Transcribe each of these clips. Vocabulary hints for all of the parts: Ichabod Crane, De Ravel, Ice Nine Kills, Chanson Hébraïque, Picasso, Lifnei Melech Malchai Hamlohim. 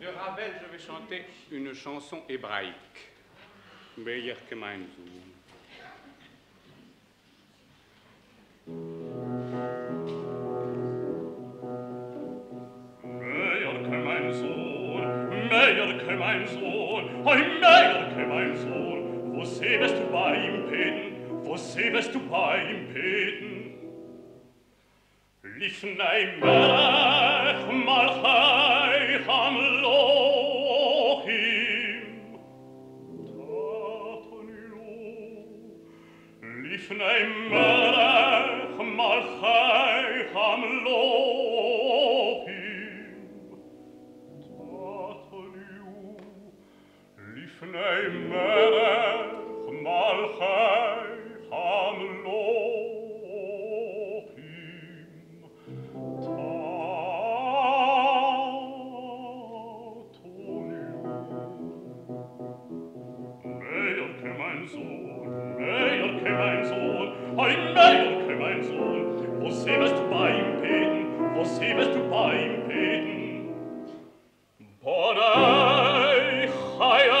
De Ravel, je vais chanter une chanson hébraïque. Meilleur que mein Sohn, ein Mädel, mein Sohn, wo säbest du bei ihm beten, wo säbest du bei ihm beten? Lifnei Melech Malchai Hamlohim, Tatanilu, Lifnei Melech Malchai Hamlohim. Nei Melech Malchai Hamlohim Tatoniu. Meyerke mein Sohn, Meyerke mein Sohn, ein Meyerke mein Sohn, wo säbest du bei ihm beten, wo säbest du bei ihm beten? Borei Chaya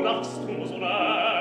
lachst du so nei?